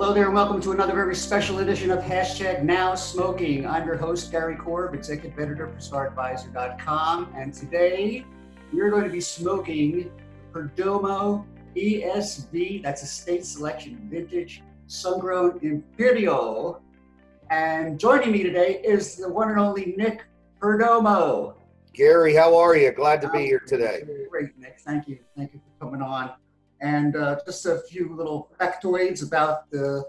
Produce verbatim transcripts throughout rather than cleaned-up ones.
Hello there and welcome to another very special edition of Hashtag Now Smoking. I'm your host, Gary Korb, executive editor for Cigar Advisor dot com. And today we're going to be smoking Perdomo E S V, that's a state selection vintage, sun-grown Imperial. And joining me today is the one and only Nick Perdomo. Gary, how are you? Glad to be here today. Great, Nick. Thank you. Thank you for coming on. And uh, just a few little factoids about the,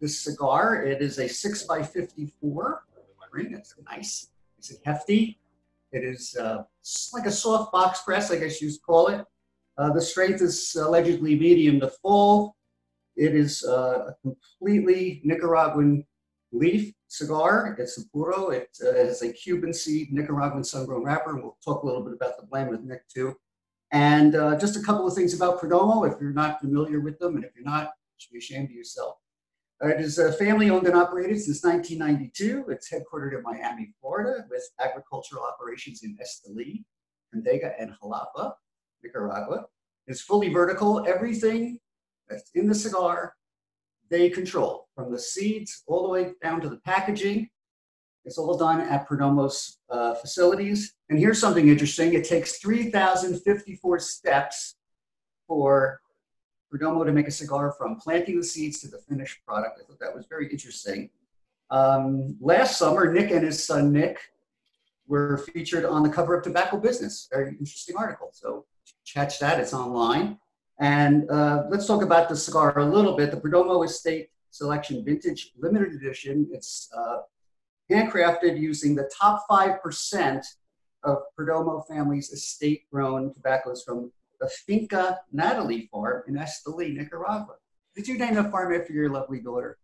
this cigar. It is a six by fifty-four ring. It's nice. It's hefty. It is uh, like a soft box press, I guess you'd call it. Uh, the strength is allegedly medium to full. It is uh, a completely Nicaraguan leaf cigar. It's a puro. It uh, is a Cuban seed Nicaraguan sun-grown wrapper. We'll talk a little bit about the blend with Nick too. And uh, just a couple of things about Perdomo, if you're not familiar with them, and if you're not, you should be ashamed of yourself. Uh, it is uh, family-owned and operated since nineteen ninety-two. It's headquartered in Miami, Florida, with agricultural operations in Esteli, Condega, and Jalapa, Nicaragua. It's fully vertical. Everything that's in the cigar, they control, from the seeds all the way down to the packaging. It's all done at Perdomo's uh, facilities. And here's something interesting. It takes three thousand fifty-four steps for Perdomo to make a cigar, from planting the seeds to the finished product. I thought that was very interesting. Um, last summer, Nick and his son Nick were featured on the cover of Tobacco Business. Very interesting article. So catch that. It's online. And uh, let's talk about the cigar a little bit. The Perdomo Estate Selection Vintage Limited Edition. It's uh, handcrafted using the top five percent of Perdomo family's estate-grown tobaccos from the Finca Natalie farm in Esteli, Nicaragua. Did you name the farm after your lovely daughter?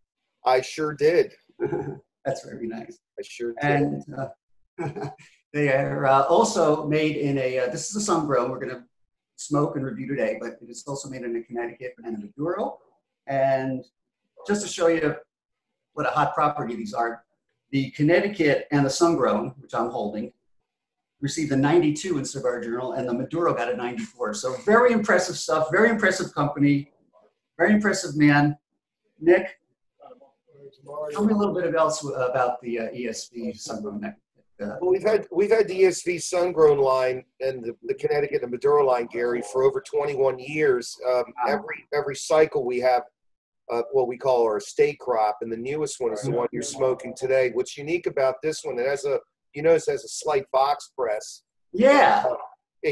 I sure did. That's very nice. I sure did. And uh, they are uh, also made in a, uh, this is a sun-grown, we're going to smoke and review today, but it is also made in a Connecticut and a Maduro. And just to show you what a hot property these are, the Connecticut and the sun-grown, which I'm holding, received a ninety-two in Cigar Journal, and the Maduro got a ninety-four. So very impressive stuff, very impressive company, very impressive man. Nick, tell me a little bit about, about the uh, E S V sun-grown. Uh, well, we've had, we've had the E S V sun-grown line and the, the Connecticut and Maduro line, Gary, for over twenty-one years. Um, wow. Every, every cycle we have Uh, what we call our estate crop, and the newest one is the one you're smoking today. What's unique about this one, it has a, you notice it has a slight box press. Yeah. Uh,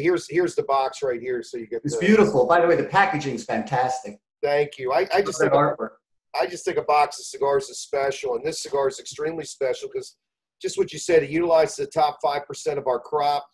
here's here's the box right here, so you get. It's the, beautiful. By the way, the packaging's fantastic. Thank you. I, I just think a, I just think a box of cigars is special, and this cigar is extremely special because just what you said, it utilizes the top five percent of our crop.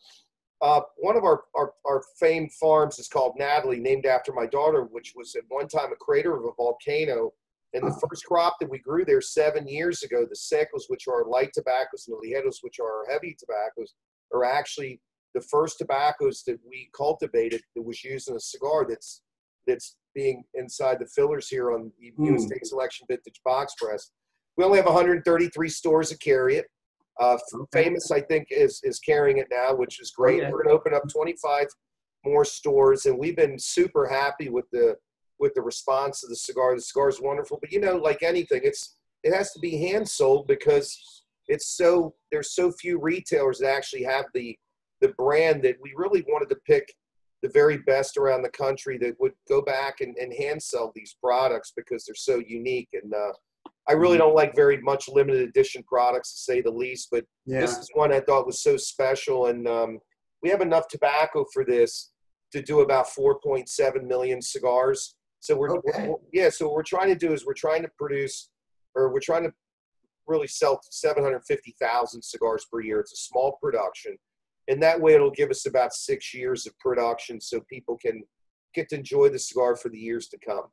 Uh, one of our, our, our famed farms is called Natalie, named after my daughter, which was at one time a crater of a volcano. And the first crop that we grew there seven years ago, the secos, which are light tobaccos, and the lieros, which are heavy tobaccos, are actually the first tobaccos that we cultivated that was used in a cigar that's, that's being inside the fillers here on the mm. Estate Selection Vintage Box Press. We only have one hundred thirty-three stores that carry it. Uh, Famous, I think, is, is carrying it now, which is great. Okay. We're going to open up twenty-five more stores, and we've been super happy with the with the response to the cigar. The cigar is wonderful, but you know, like anything, it's it has to be hand sold because it's so there's so few retailers that actually have the the brand that we really wanted to pick the very best around the country that would go back and, and hand sell these products because they're so unique and. Uh, I really don't like very much limited edition products, to say the least, but yeah. This is one I thought was so special. And um, we have enough tobacco for this to do about four point seven million cigars. So we're, okay. we're yeah. So what we're trying to do is we're trying to produce, or we're trying to really sell seven hundred fifty thousand cigars per year. It's a small production, and that way it'll give us about six years of production, so people can get to enjoy the cigar for the years to come.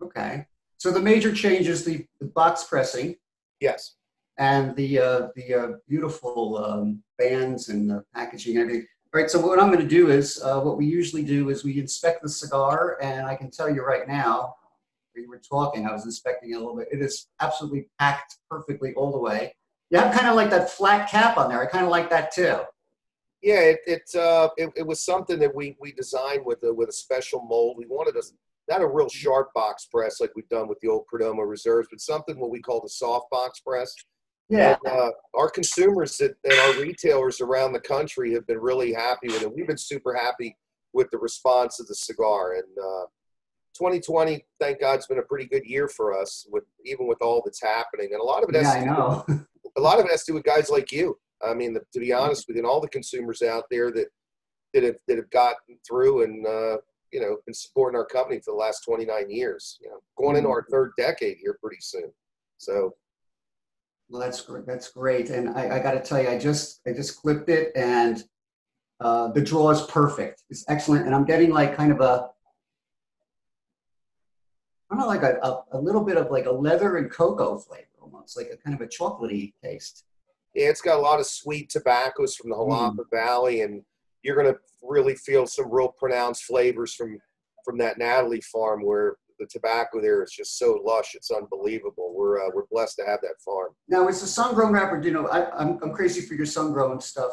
Okay. So the major change is the, the box pressing, yes, and the uh, the uh, beautiful um, bands and the packaging and everything. All right. So what I'm going to do is uh, what we usually do is we inspect the cigar, and I can tell you right now, we were talking, I was inspecting it a little bit. It is absolutely packed perfectly all the way. You have kind of like that flat cap on there. I kind of like that too. Yeah, it it, uh, it it was something that we we designed with a, with a special mold. We wanted us. not a real sharp box press like we've done with the old Perdomo Reserves, but something what we call the soft box press. Yeah. And, uh, our consumers and our retailers around the country have been really happy with it. We've been super happy with the response of the cigar. And uh, twenty twenty, thank God, has been a pretty good year for us, with even with all that's happening. And a lot of it has, yeah, to, I know. With, a lot of it has to do with guys like you. I mean, the, to be honest with you, and all the consumers out there that that have that have gotten through and uh, you know, been supporting our company for the last twenty-nine years. You know, going into our third decade here pretty soon. So. Well, that's great. That's great. And I, I got to tell you, I just I just clipped it, and uh, the draw is perfect. It's excellent, and I'm getting like kind of a, I don't know, like a, a a little bit of like a leather and cocoa flavor, almost like a kind of a chocolatey taste. Yeah, it's got a lot of sweet tobaccos from the Jalapa mm. Valley, and you're going to really feel some real pronounced flavors from, from that Natalie farm, where the tobacco there is just so lush. It's unbelievable. We're, uh, we're blessed to have that farm. Now, it's a sun-grown wrapper. You know, I, I'm, I'm crazy for your sun-grown stuff.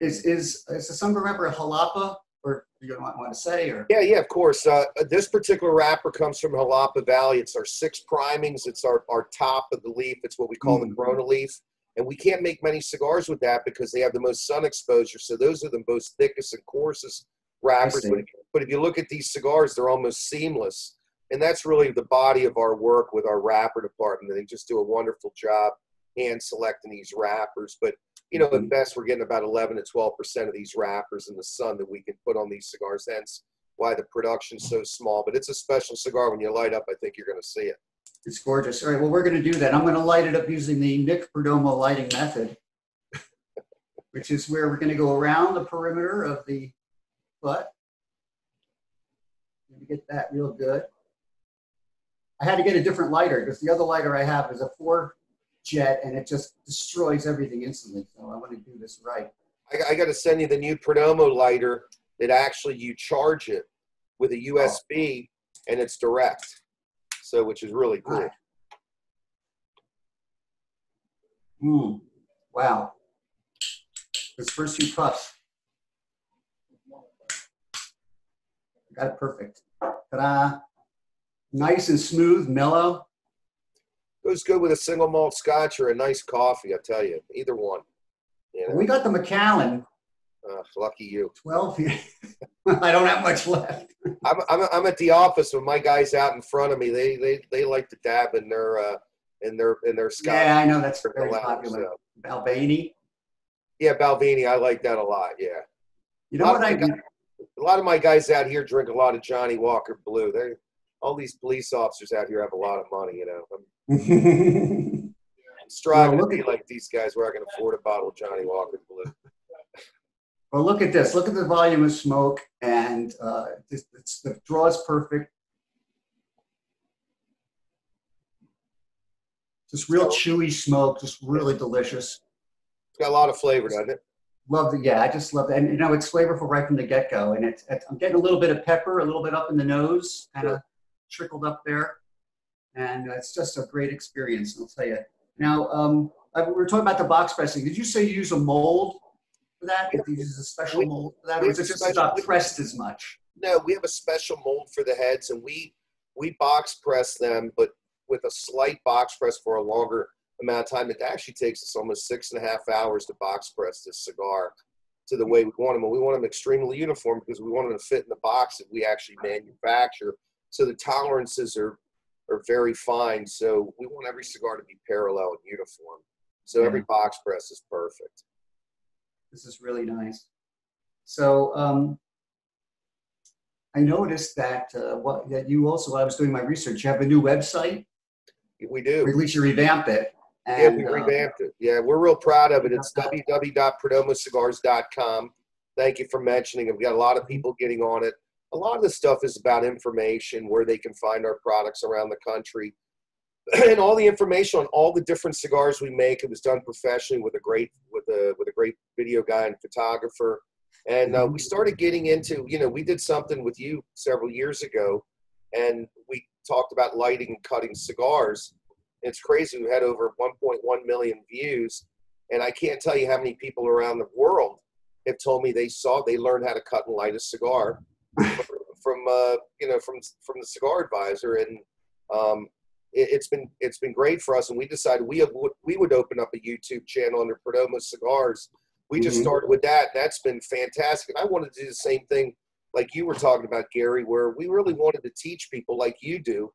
Is, is, is the sun-grown wrapper a Jalapa, or you don't want to say? Or? Yeah, yeah, of course. Uh, this particular wrapper comes from Jalapa Valley. It's our six primings. It's our, our top of the leaf. It's what we call mm. the Corona leaf. And we can't make many cigars with that because they have the most sun exposure. So those are the most thickest and coarsest wrappers. But if, but if you look at these cigars, they're almost seamless. And that's really the body of our work with our wrapper department. They just do a wonderful job hand selecting these wrappers. But, you know, mm-hmm. at best, we're getting about eleven to twelve percent of these wrappers in the sun that we can put on these cigars. Hence why the production's so small. But it's a special cigar. When you light up, I think you're going to see it. It's gorgeous. All right, well, we're going to do that. I'm going to light it up using the Nick Perdomo lighting method, which is where we're going to go around the perimeter of the butt. Let me get that real good. I had to get a different lighter because the other lighter I have is a four jet, and it just destroys everything instantly. So I want to do this right. I, I got to send you the new Perdomo lighter that actually you charge it with a U S B, oh. and it's direct. So, which is really cool. Right. Mm. Wow. This first two puffs. Got it perfect. Ta-da. Nice and smooth, mellow. Goes good with a single malt scotch or a nice coffee, I tell you. Either one. You know? We got the Macallan. Uh, lucky you. twelve years. I don't have much left. I'm, I'm, I'm at the office when my guys out in front of me. They they they like to dab in their uh, in their in their scotch. Yeah, I know that's very lounge, popular. So. Balvenie. Yeah, Balvenie. I like that a lot. Yeah. You know what I guys, a lot of my guys out here drink a lot of Johnny Walker Blue. They all these police officers out here have a lot of money. You know, I'm striving no, to be like these guys where I can afford a bottle of Johnny Walker Blue. Well, look at this. Look at the volume of smoke, and uh, it's, it's, the draw is perfect. Just real chewy smoke, just really delicious. It's got a lot of flavor, doesn't it? Love the, yeah, I just love that. And, you know, it's flavorful right from the get-go, and it's, it's, I'm getting a little bit of pepper, a little bit up in the nose, kind of sure. trickled up there, and it's just a great experience, I'll tell you. Now, um, I, we were talking about the box pressing. Did you say you use a mold? For that, if you use a special we, mold for that, or is it just special, not pressed as much? No, we have a special mold for the heads, and we we box press them, but with a slight box press for a longer amount of time. It actually takes us almost six and a half hours to box press this cigar to the way we want them, and we want them extremely uniform because we want them to fit in the box that we actually manufacture. So the tolerances are are very fine. So we want every cigar to be parallel and uniform. So yeah. every box press is perfect. This is really nice. So um, I noticed that uh, what that you also, while I was doing my research, you have a new website. We do. Or at least you revamped it. And, yeah, we revamped uh, it. Yeah, we're real proud of it. It's w w w dot perdomo cigars dot com. Thank you for mentioning it. We've got a lot of people getting on it. A lot of the stuff is about information, where they can find our products around the country. And all the information on all the different cigars we make. It was done professionally with a great with a with a great video guy and photographer. And uh, we started getting into, you know, we did something with you several years ago, and we talked about lighting and cutting cigars. It's crazy. We had over one point one million views, and I can't tell you how many people around the world have told me they saw, they learned how to cut and light a cigar from uh, you know, from from the Cigar Advisor, and um, it, it's been it's been great for us. And we decided we have, we would open up a YouTube channel under Perdomo Cigars. We just mm-hmm. started with that. That's been fantastic. And I wanted to do the same thing like you were talking about, Gary, where we really wanted to teach people like you do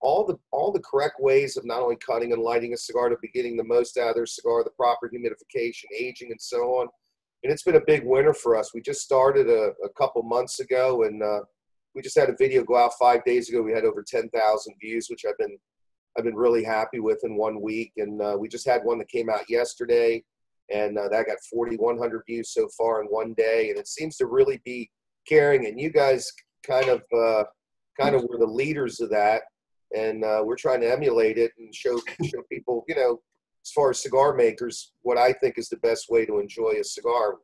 all the all the correct ways of not only cutting and lighting a cigar to be getting the most out of their cigar, the proper humidification, aging, and so on. And it's been a big winner for us. We just started a, a couple months ago, and uh, we just had a video go out five days ago. We had over ten thousand views, which I've been I've been really happy with in one week. And uh, we just had one that came out yesterday, and uh, that got forty-one hundred views so far in one day. And it seems to really be caring. And you guys kind of uh, kind of were the leaders of that. And uh, we're trying to emulate it and show, show people, you know, as far as cigar makers, what I think is the best way to enjoy a cigar.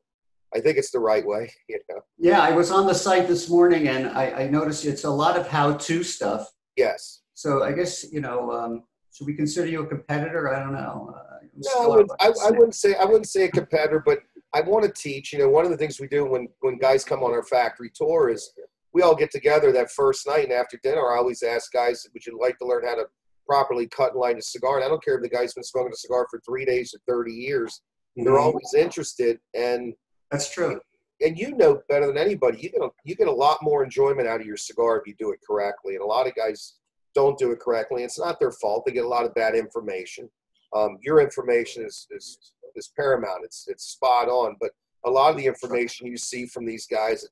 I think it's the right way, you know. Yeah, I was on the site this morning, and I, I noticed it's a lot of how-to stuff. Yes. So I guess, you know, um, should we consider you a competitor? I don't know. Uh, no, I wouldn't, I, I wouldn't say I wouldn't say a competitor, but I want to teach. You know, one of the things we do when when guys come on our factory tour is we all get together that first night, and after dinner, I always ask guys, would you like to learn how to properly cut and light a cigar? And I don't care if the guy's been smoking a cigar for three days or thirty years. Mm-hmm. They're always interested. And that's true. And you know better than anybody, you get, a, you get a lot more enjoyment out of your cigar if you do it correctly. And a lot of guys don't do it correctly. It's not their fault. They get a lot of bad information. Um, your information is, is, is paramount. It's, it's spot on. But a lot of the information you see from these guys,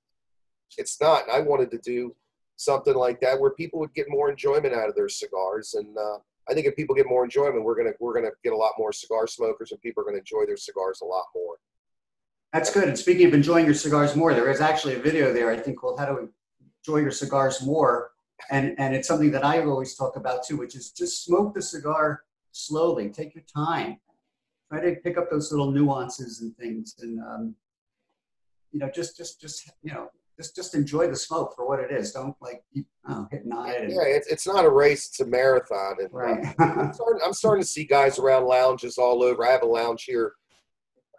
it's not. And I wanted to do something like that where people would get more enjoyment out of their cigars. And uh, I think if people get more enjoyment, we're gonna we're gonna get a lot more cigar smokers, and people are gonna enjoy their cigars a lot more. That's good. And speaking of enjoying your cigars more, there is actually a video there, I think, called "How to Enjoy Your Cigars More," and and it's something that I always talk about too, which is just smoke the cigar slowly, take your time, try to pick up those little nuances and things, and um, you know, just just just you know. Just, just enjoy the smoke for what it is. Don't like keep oh, hitting on it. And, yeah, it's, it's not a race. It's a marathon. And, right. uh, I'm, starting, I'm starting to see guys around lounges all over. I have a lounge here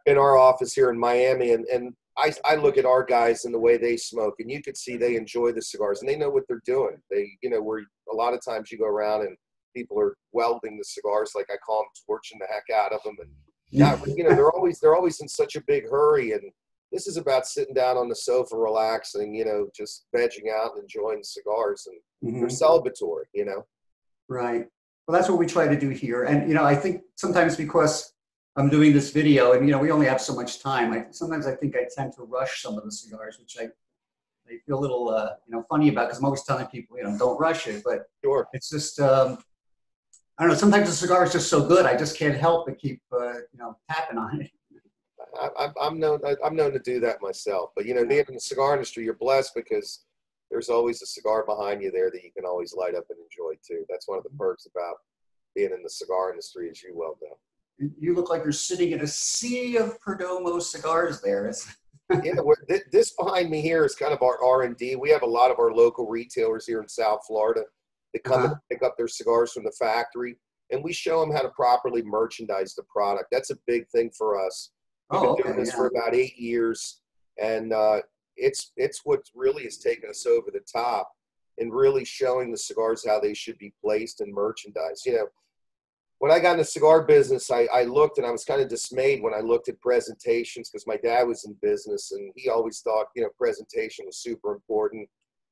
in our office here in Miami, and, and I, I look at our guys and the way they smoke, and you can see they enjoy the cigars, and they know what they're doing. They, you know, where a lot of times you go around and people are welding the cigars, like I call them, torching the heck out of them, and not, you know, they're always they're always in such a big hurry. And this is about sitting down on the sofa, relaxing, you know, just vegging out and enjoying cigars, and mm-hmm. they're celebratory, you know? Right. Well, that's what we try to do here. And, you know, I think sometimes because I'm doing this video and, you know, we only have so much time, I, sometimes I think I tend to rush some of the cigars, which I, I feel a little, uh, you know, funny about, because I'm always telling people, you know, don't rush it, but sure. It's just, um, I don't know, sometimes the cigar is just so good, I just can't help but keep, uh, you know, tapping on it. I, I'm known. I'm known to do that myself. But you know, being in the cigar industry, you're blessed because there's always a cigar behind you there that you can always light up and enjoy too. That's one of the perks about being in the cigar industry, as you well know. You look like you're sitting in a sea of Perdomo cigars. There. Yeah, we're, th this behind me here is kind of our R and D. We have a lot of our local retailers here in South Florida that come uh -huh. and pick up their cigars from the factory, and we show them how to properly merchandise the product. That's a big thing for us. We've been doing this for about eight years, and uh, it's it's what really has taken us over the top, and really showing the cigars how they should be placed and merchandised. You know, when I got in the cigar business, I, I looked and I was kind of dismayed when I looked at presentations, because my dad was in business and he always thought, you know, presentation was super important.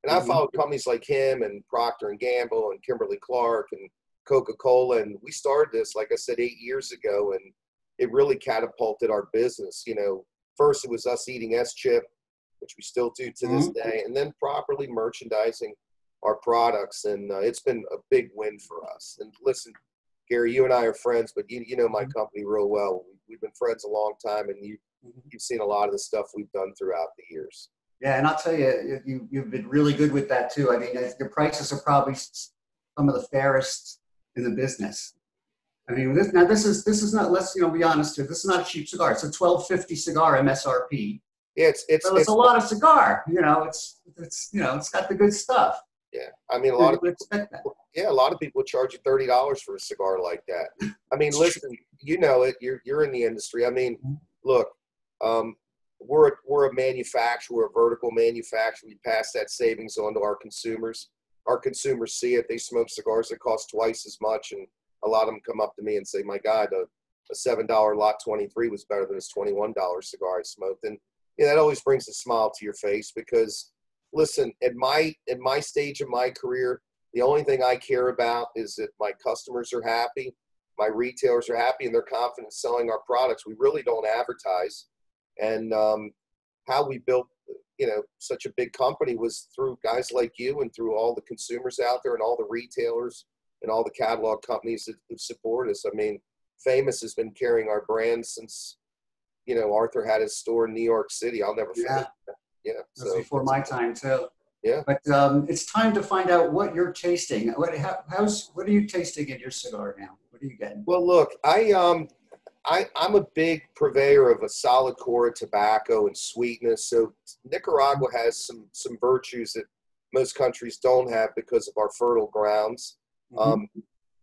And I mm-hmm. followed companies like him and Procter and Gamble and Kimberly-Clark and Coca-Cola, and we started this, like I said, eight years ago, and it really catapulted our business. You know, first it was us eating S-chip, which we still do to this mm-hmm. day, and then properly merchandising our products. And uh, it's been a big win for us. And listen, Gary, you and I are friends, but you, you know my company real well. We've been friends a long time, and you, you've seen a lot of the stuff we've done throughout the years. Yeah, and I'll tell you, you you've been really good with that too. I mean, your prices are probably some of the fairest in the business. I mean, this, now this is this is not. Let's you know, be honest here. This is not a cheap cigar. It's a twelve fifty cigar M S R P. It's it's so it's, it's a lot of cigar. You know, it's it's you know, it's got the good stuff. Yeah, I mean, a lot of people expect that. Yeah, a lot of people charge you thirty dollars for a cigar like that. I mean, listen, you know it. You're you're in the industry. I mean, look, um, we're, we're a manufacturer, a vertical manufacturer. We pass that savings on to our consumers. Our consumers see it. They smoke cigars that cost twice as much, and a lot of them come up to me and say, my God, a, a seven dollar lot twenty-three was better than this twenty-one dollar cigar I smoked. And yeah, that always brings a smile to your face, because listen, at my, at my stage of my career, the only thing I care about is that my customers are happy, my retailers are happy, and they're confident selling our products. We really don't advertise. And um, how we built, you know, such a big company was through guys like you and through all the consumers out there and all the retailers and all the catalog companies that, that support us. I mean, Famous has been carrying our brand since, you know, Arthur had his store in New York City. I'll never forget that. Yeah, so before my time too. Yeah. But um, it's time to find out what you're tasting. What, how, how's, what are you tasting in your cigar now? What are you getting? Well, look, I, um, I, I'm a big purveyor of a solid core of tobacco and sweetness. So Nicaragua has some, some virtues that most countries don't have because of our fertile grounds. Mm-hmm. um,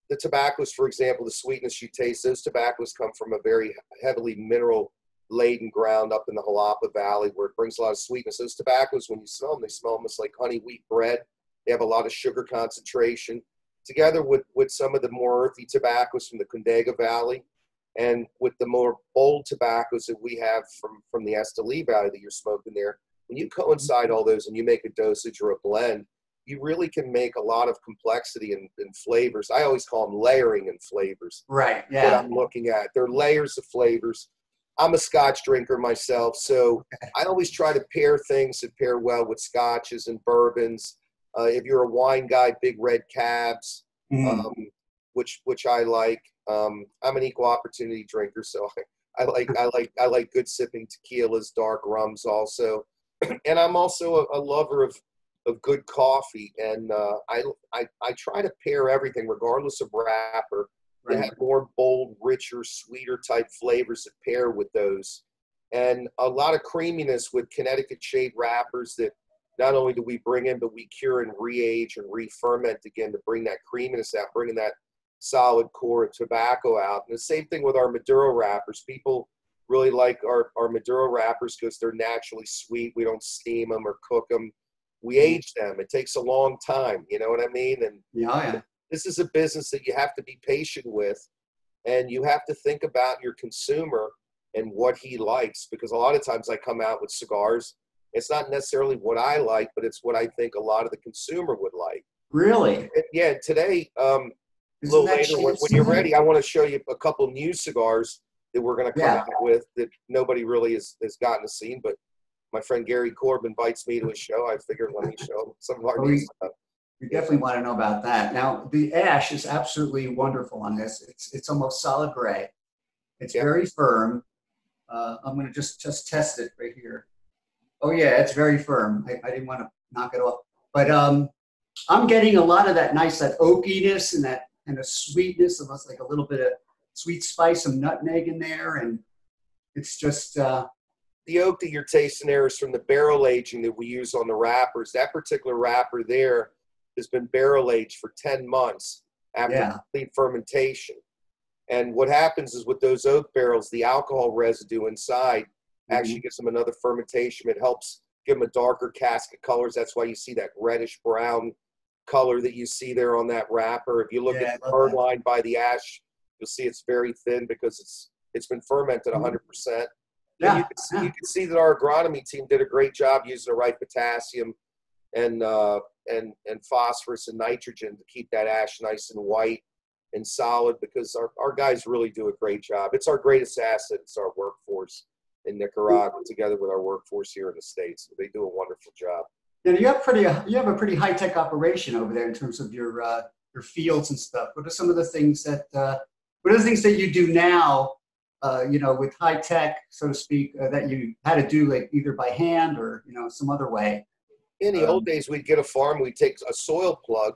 the tobaccos, for example, the sweetness you taste, those tobaccos come from a very heavily mineral laden ground up in the Jalapa Valley, where it brings a lot of sweetness. Those tobaccos, when you smell them, they smell almost like honey wheat bread. They have a lot of sugar concentration, together with, with some of the more earthy tobaccos from the Condega Valley, and with the more bold tobaccos that we have from, from the Esteli Valley that you're smoking there. When you coincide all those and you make a dosage or a blend, you really can make a lot of complexity and, and flavors. I always call them layering and flavors. Right, yeah. That I'm looking at. They're layers of flavors. I'm a Scotch drinker myself, so I always try to pair things that pair well with Scotches and bourbons. Uh, if you're a wine guy, big red cabs, mm. um, which which I like. Um, I'm an equal opportunity drinker, so I, I like I like I like good sipping tequilas, dark rums, also. And I'm also a, a lover of of good coffee, and uh, I, I I try to pair everything, regardless of wrapper. They have more bold, richer, sweeter type flavors that pair with those. And a lot of creaminess with Connecticut shade wrappers that not only do we bring in, but we cure and re-age and re-ferment again to bring that creaminess out, bringing that solid core of tobacco out. And the same thing with our Maduro wrappers. People really like our, our Maduro wrappers because they're naturally sweet. We don't steam them or cook them. We age them. It takes a long time. You know what I mean? And yeah, yeah. This is a business that you have to be patient with, and you have to think about your consumer and what he likes, because a lot of times I come out with cigars. It's not necessarily what I like, but it's what I think a lot of the consumer would like. Really? And yeah, today, um, a little later, when, when you're ready, I want to show you a couple new cigars that we're going to come yeah. out with that nobody really has, has gotten to see, but my friend Gary Korb invites me to his show. I figured let me show some of our new stuff. We definitely want to know about that. Now, the ash is absolutely wonderful on this. It's it's almost solid gray. It's yeah. very firm. Uh, I'm going to just, just test it right here. Oh, yeah, it's very firm. I, I didn't want to knock it off. But um, I'm getting a lot of that nice, that oakiness and that and the sweetness, almost like a little bit of sweet spice, some nutmeg in there. And it's just... Uh, the oak that you're tasting there is from the barrel aging that we use on the wrappers. That particular wrapper there has been barrel aged for ten months after yeah. complete fermentation. And what happens is with those oak barrels, the alcohol residue inside mm-hmm. actually gives them another fermentation. It helps give them a darker cask of colors. That's why you see that reddish brown color that you see there on that wrapper. If you look yeah, at the burn line by the ash, you'll see it's very thin because it's it's been fermented mm-hmm. one hundred percent. Yeah. You can, see, yeah. you can see that our agronomy team did a great job using the right potassium and uh, and and phosphorus and nitrogen to keep that ash nice and white and solid, because our, our guys really do a great job. It's our greatest asset. It's our workforce in Nicaragua together with our workforce here in the States. They do a wonderful job. And you have pretty you have a pretty high-tech operation over there in terms of your uh, your fields and stuff. What are some of the things that uh, what are the things that you do now, uh, you know, with high tech, so to speak, uh, that you had to do like either by hand or, you know, some other way? In the um, old days, we'd get a farm, we'd take a soil plug,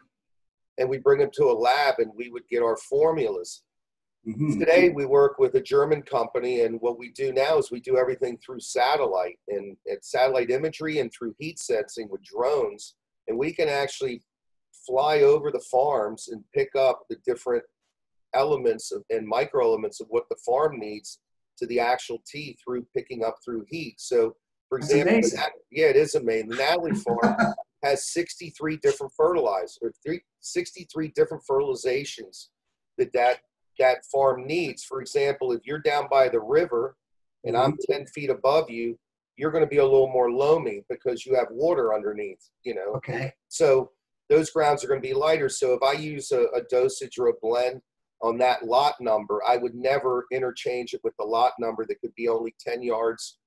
and we'd bring them to a lab, and we would get our formulas. Mm-hmm. Today, we work with a German company, and what we do now is we do everything through satellite, and it's satellite imagery and through heat sensing with drones, and we can actually fly over the farms and pick up the different elements of, and microelements of what the farm needs to the actual tea through picking up through heat. So, for example, that, yeah, it is amazing. The Natalie farm has sixty-three different fertilizers, or three, sixty-three different fertilizations that, that that farm needs. For example, if you're down by the river and I'm ten feet above you, you're going to be a little more loamy because you have water underneath, you know. Okay. So those grounds are going to be lighter. So if I use a, a dosage or a blend on that lot number, I would never interchange it with the lot number that could be only ten yards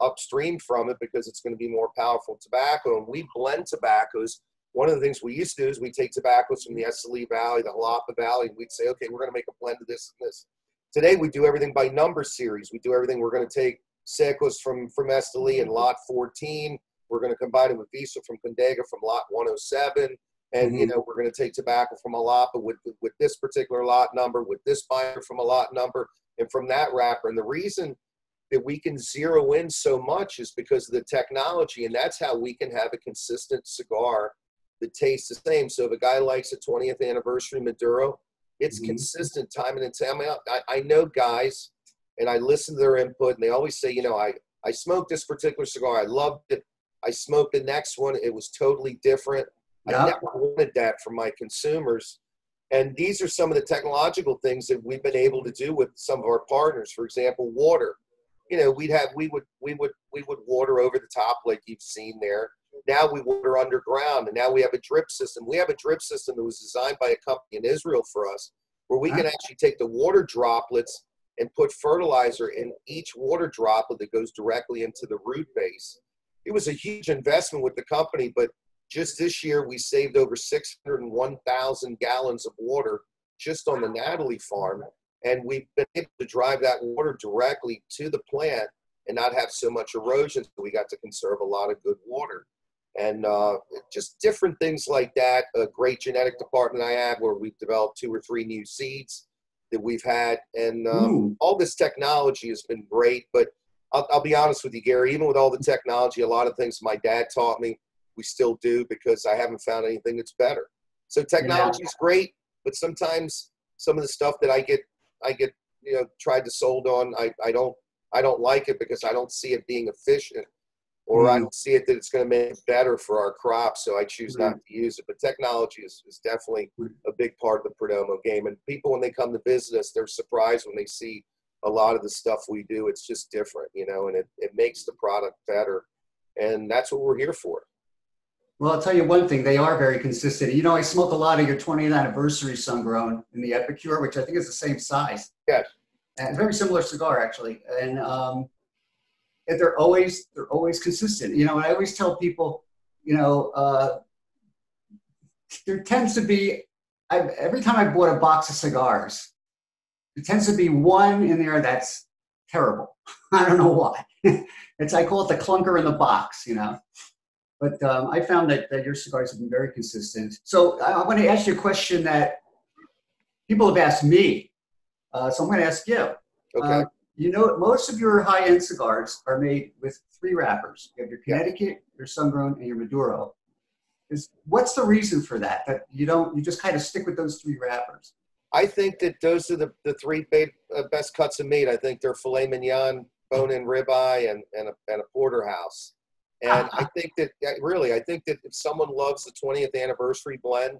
upstream from it, because it's going to be more powerful tobacco. And we blend tobaccos. One of the things we used to do is we take tobaccos from the Esteli Valley, the Jalapa Valley, and we'd say, okay, we're going to make a blend of this and this. Today we do everything by number series. We do everything. We're going to take Secos from, from Esteli and lot fourteen. We're going to combine it with Visa from Condega from lot one oh seven. And, mm-hmm. you know, we're going to take tobacco from Jalapa with, with this particular lot number, with this binder from a lot number, and from that wrapper. And the reason that we can zero in so much is because of the technology, and that's how we can have a consistent cigar that tastes the same. So if a guy likes a twentieth anniversary Maduro, it's mm-hmm. consistent time and time out. I, I know guys, and I listen to their input, and they always say, you know, I, I smoked this particular cigar. I loved it. I smoked the next one. It was totally different. Yep. I never wanted that from my consumers. And these are some of the technological things that we've been able to do with some of our partners. For example, water. You know, we'd have, we would, we would, we would water over the top like you've seen there. Now we water underground, and now we have a drip system. We have a drip system that was designed by a company in Israel for us, where we can actually take the water droplets and put fertilizer in each water droplet that goes directly into the root base. It was a huge investment with the company, but just this year we saved over six hundred one thousand gallons of water just on the Natalie farm. And we've been able to drive that water directly to the plant and not have so much erosion. So we got to conserve a lot of good water. And uh, just different things like that. A great genetic department I have, where we've developed two or three new seeds that we've had. And um, all this technology has been great. But I'll, I'll be honest with you, Gary, even with all the technology, a lot of things my dad taught me, we still do, because I haven't found anything that's better. So technology is great, but sometimes some of the stuff that I get, I get, you know, tried to sold on, I, I don't, I don't like it, because I don't see it being efficient, or mm. I don't see it that it's going to make it better for our crop. So I choose mm. not to use it. But technology is, is definitely a big part of the Perdomo game. And people, when they come to visit us, they're surprised when they see a lot of the stuff we do. It's just different, you know, and it, it makes the product better. And that's what we're here for. Well, I'll tell you one thing. They are very consistent. You know, I smoked a lot of your twentieth anniversary sun-grown in the Epicure, which I think is the same size. Yes. And very similar cigar, actually. And um, and they're always they're always consistent. You know, and I always tell people, you know, uh, there tends to be, I've, every time I bought a box of cigars, there tends to be one in there that's terrible. I don't know why. It's, I call it the clunker in the box, you know. But um, I found that, that your cigars have been very consistent. So I, I want to ask you a question that people have asked me. Uh, so I'm going to ask you. Okay. Uh, you know, most of your high-end cigars are made with three wrappers. You have your Connecticut, your Sun-Grown, and your Maduro. Is, what's the reason for that? That you don't, you just kind of stick with those three wrappers? I think that those are the, the three big, uh, best cuts of meat. I think they're filet mignon, bone-in ribeye, and, and, a, and a porterhouse. And I think that, really, I think that if someone loves the twentieth anniversary blend,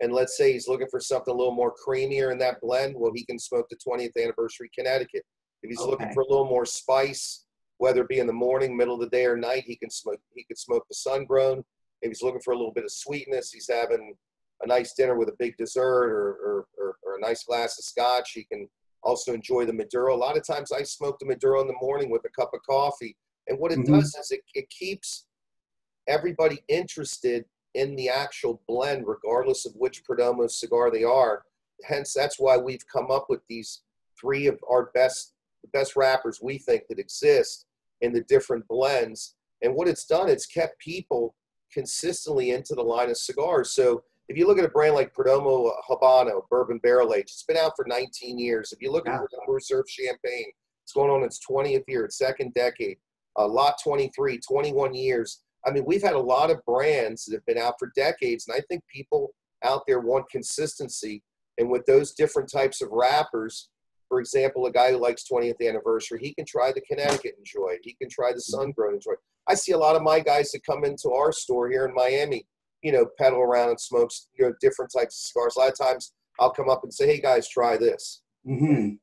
and let's say he's looking for something a little more creamier in that blend, well, he can smoke the twentieth anniversary Connecticut. If he's okay. looking for a little more spice, whether it be in the morning, middle of the day, or night, he can smoke, he could smoke the Sun-Grown. If he's looking for a little bit of sweetness, he's having a nice dinner with a big dessert, or, or, or, or a nice glass of scotch, he can also enjoy the Maduro. A lot of times I smoke the Maduro in the morning with a cup of coffee. And what it mm-hmm. does is it, it keeps everybody interested in the actual blend, regardless of which Perdomo cigar they are. Hence, that's why we've come up with these three of our best, the best wrappers we think that exist in the different blends. And what it's done, it's kept people consistently into the line of cigars. So if you look at a brand like Perdomo Habano, Bourbon Barrel Aged, it's been out for nineteen years. If you look at Perdomo Reserve Champagne, it's going on its twentieth year, its second decade. Uh, lot twenty-three, twenty-one years. I mean, we've had a lot of brands that have been out for decades, and I think people out there want consistency. And with those different types of wrappers, For example, a guy who likes twentieth anniversary, he can try the Connecticut Enjoyed. He can try the Sun-Grown Enjoyed. I see a lot of my guys that come into our store here in Miami, you know, pedal around and smoke, you know, different types of cigars. A lot of times I'll come up and say, hey, guys, try this. Mm-hmm.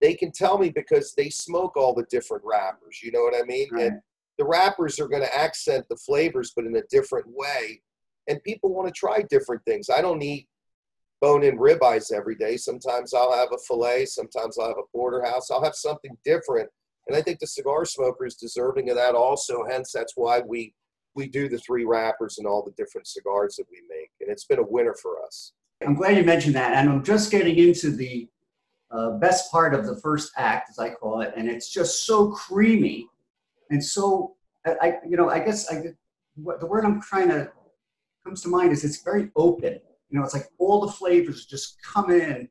They can tell me because they smoke all the different wrappers. You know what I mean? Right. And the wrappers are going to accent the flavors, but in a different way. And people want to try different things. I don't eat bone-in ribeyes every day. Sometimes I'll have a filet. Sometimes I'll have a porterhouse. I'll have something different. And I think the cigar smoker is deserving of that also. Hence, that's why we, we do the three wrappers and all the different cigars that we make. And it's been a winner for us. I'm glad you mentioned that. And I'm just getting into the uh, best part of the first act, as I call it. And it's just so creamy. And so, I, you know, I guess I, what the word I'm trying to comes to mind is it's very open. You know, it's like all the flavors just come in,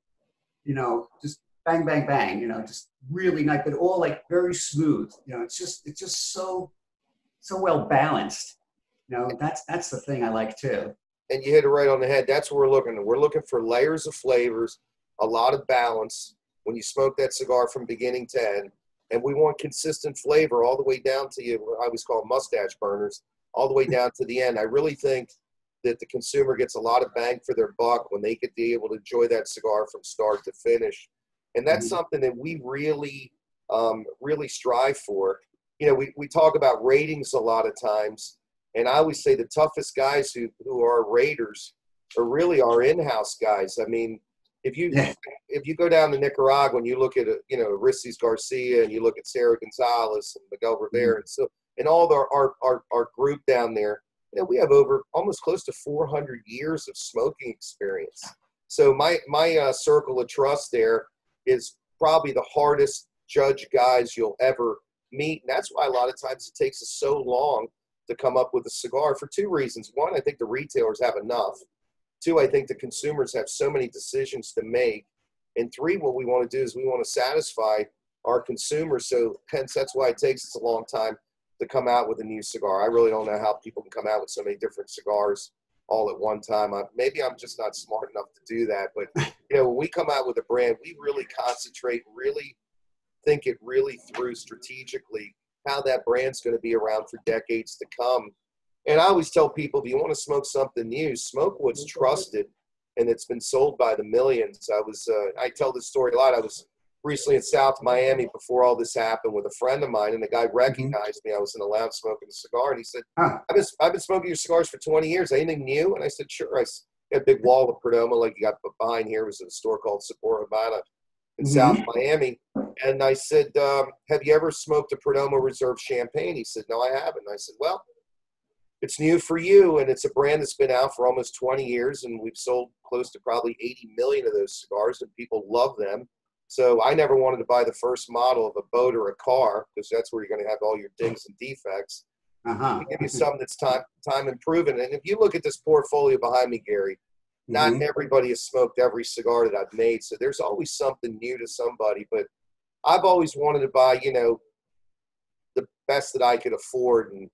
you know, just bang, bang, bang, you know, just really nice, but all like very smooth. You know, it's just, it's just so, so well balanced. You know, that's, that's the thing I like too. And you hit it right on the head. That's what we're looking for. We're looking for layers of flavors, a lot of balance when you smoke that cigar from beginning to end. And we want consistent flavor all the way down to, you, I always call mustache burners, all the way down to the end. I really think that the consumer gets a lot of bang for their buck when they could be able to enjoy that cigar from start to finish. And that's mm-hmm. something that we really, um, really strive for. You know, we, we talk about ratings a lot of times, and I always say the toughest guys who, who are raters are really our in-house guys. I mean, if you yeah. if you go down to Nicaragua and you look at, you know, Aristides Garcia and you look at Sarah Gonzalez and Miguel Rivera mm-hmm. and, so, and all the, our, our, our group down there, you know, we have over almost close to four hundred years of smoking experience. So my, my uh, circle of trust there is probably the hardest judge guys you'll ever meet. And that's why a lot of times it takes us so long to come up with a cigar for two reasons. One, I think the retailers have enough. Two, I think the consumers have so many decisions to make. And three, what we want to do is we want to satisfy our consumers. So hence, that's why it takes us a long time to come out with a new cigar. I really don't know how people can come out with so many different cigars all at one time. I, maybe I'm just not smart enough to do that. But, you know, when we come out with a brand, we really concentrate, really think it really through strategically how that brand's going to be around for decades to come. And I always tell people, if you want to smoke something new, smoke what's trusted and it's been sold by the millions. I was, uh, I tell this story a lot. I was recently in South Miami before all this happened with a friend of mine, and the guy recognized mm-hmm. me. I was in the lounge smoking a cigar, and he said, huh. I've, been, I've been smoking your cigars for twenty years. Anything new? And I said, sure. I got a big wall of Perdomo like you got behind here. It was at a store called Sapporo Habana in mm-hmm. South Miami. And I said, um, have you ever smoked a Perdomo Reserve Champagne? He said, no, I haven't. And I said, well, it's new for you, and it's a brand that's been out for almost twenty years, and we've sold close to probably eighty million of those cigars, and people love them. So I never wanted to buy the first model of a boat or a car, because that's where you're going to have all your dings and defects. Uh-huh. We give you something that's time, time improving. And if you look at this portfolio behind me, Gary, not mm-hmm. everybody has smoked every cigar that I've made, so there's always something new to somebody. But I've always wanted to buy, you know, the best that I could afford, and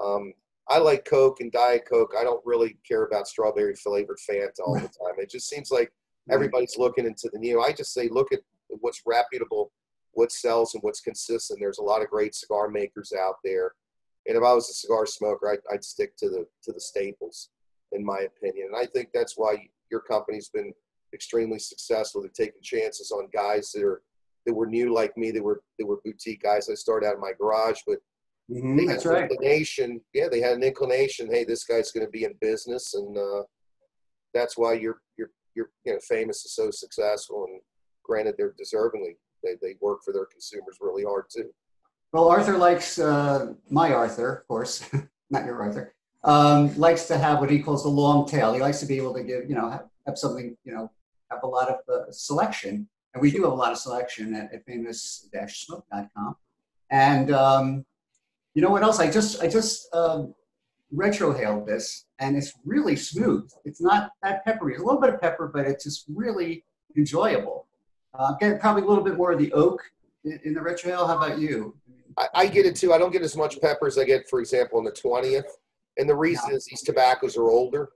um, I like Coke and Diet Coke. I don't really care about strawberry flavored Fanta all the time. It just seems like everybody's looking into the new. I just say, look at what's reputable, what sells, and what's consistent. There's a lot of great cigar makers out there. And if I was a cigar smoker, I'd, I'd stick to the, to the staples, in my opinion. And I think that's why your company's been extremely successful. They're taking chances on guys that are, that were new like me, that were, that were boutique guys. I started out in my garage, but Mm-hmm, they had that's an right. inclination. Yeah, they had an inclination. Hey, this guy's going to be in business, and uh, that's why you're you're you're you know, Famous is so successful. And granted, they're deservingly. They they work for their consumers really hard too. Well, Arthur likes uh, my Arthur, of course, not your Arthur. Um, likes to have what he calls the long tail. He likes to be able to give you know have, have something you know have a lot of uh, selection, and we do have a lot of selection at, at famous dash smoke dot com, and um, you know what else? I just I just um, retrohaled this, and it's really smooth. It's not that peppery. It's a little bit of pepper, but it's just really enjoyable. Uh, getting probably a little bit more of the oak in, in the retrohale. How about you? I, I get it too. I don't get as much pepper as I get, for example, on the twentieth. And the reason no. is these tobaccos are older.